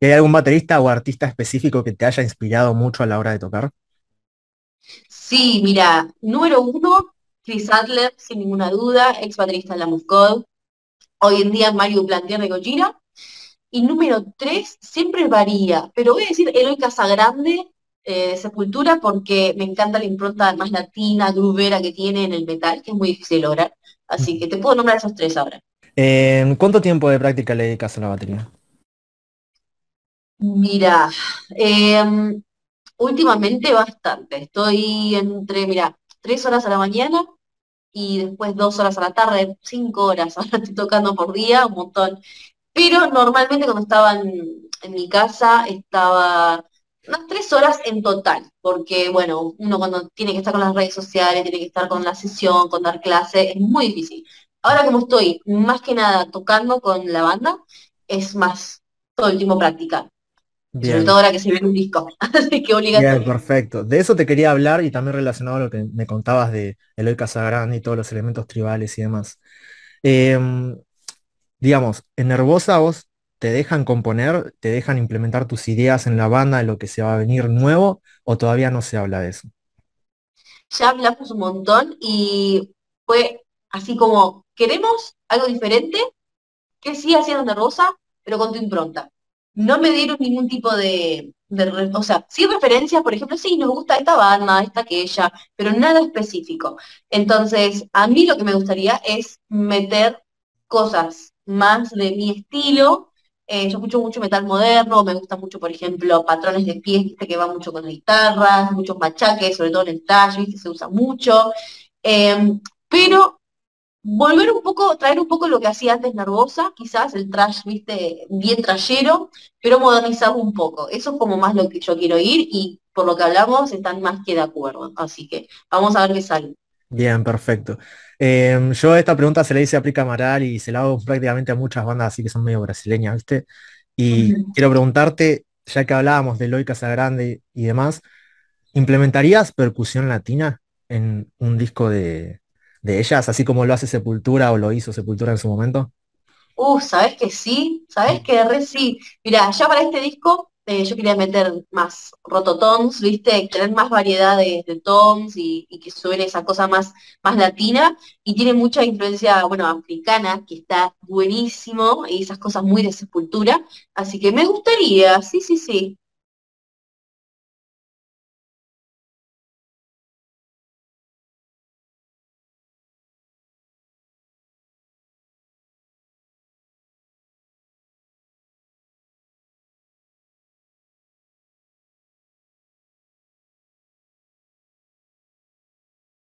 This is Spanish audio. ¿Y hay algún baterista o artista específico que te haya inspirado mucho a la hora de tocar? Sí, mira, número uno, Chris Adler, sin ninguna duda, ex baterista de la MUSCO, hoy en día Mario Plantier de Gojira. Y número tres, siempre varía, pero voy a decir Eloy Casagrande de Sepultura, porque me encanta la impronta más latina, groovera que tiene en el metal, que es muy difícil lograr. Así que te puedo nombrar esos tres ahora. ¿Cuánto tiempo de práctica le dedicas a la batería? Mira, últimamente bastante. Estoy entre, mira, 3 horas a la mañana y después 2 horas a la tarde, 5 horas. Ahora estoy tocando por día, un montón. Pero normalmente cuando estaba en mi casa estaba unas 3 horas en total, porque bueno, uno cuando tiene que estar con las redes sociales, tiene que estar con la sesión, con dar clase, es muy difícil. Ahora como estoy más que nada tocando con la banda, es más todo el tiempo practicando. Sobre todo ahora que se ve un disco, así que obligatorio. Bien, perfecto. De eso te quería hablar y también relacionado a lo que me contabas de Eloy Casagrande y todos los elementos tribales y demás. Digamos, en Nervosa vos te dejan componer, te dejan implementar tus ideas en la banda, de lo que se va a venir nuevo, o todavía no se habla de eso. Ya hablamos un montón y fue así como, queremos algo diferente, que sí hacían Nervosa, pero con tu impronta. No me dieron ningún tipo de o sea, sí referencias, por ejemplo, sí, nos gusta esta banda, esta aquella, pero nada específico. Entonces, a mí lo que me gustaría es meter cosas más de mi estilo. Yo escucho mucho metal moderno, me gusta mucho, por ejemplo, patrones de pies, ¿viste? Que va mucho con las guitarras, muchos machaques, sobre todo en el talle, ¿viste? Se usa mucho. Pero volver un poco, traer un poco lo que hacía antes Nervosa, quizás el trash, ¿viste? Bien trashero, pero modernizarlo un poco. Eso es como más lo que yo quiero ir y por lo que hablamos están más que de acuerdo. Así que vamos a ver qué sale. Bien, perfecto. Yo esta pregunta se la hice a Pica Maral y se la hago prácticamente a muchas bandas así que son medio brasileñas, ¿viste? Y quiero preguntarte, ya que hablábamos de Eloy Casagrande y demás, ¿implementarías percusión latina en un disco de ellas, así como lo hace Sepultura o lo hizo Sepultura en su momento? ¿Sabés que sí? ¿Sabés que re sí? Mirá, ya para este disco yo quería meter más rototoms, ¿viste? Tener más variedad de toms y que suene esa cosa más latina. Y tiene mucha influencia, bueno, africana, que está buenísimo, y esas cosas muy de Sepultura. Así que me gustaría, sí.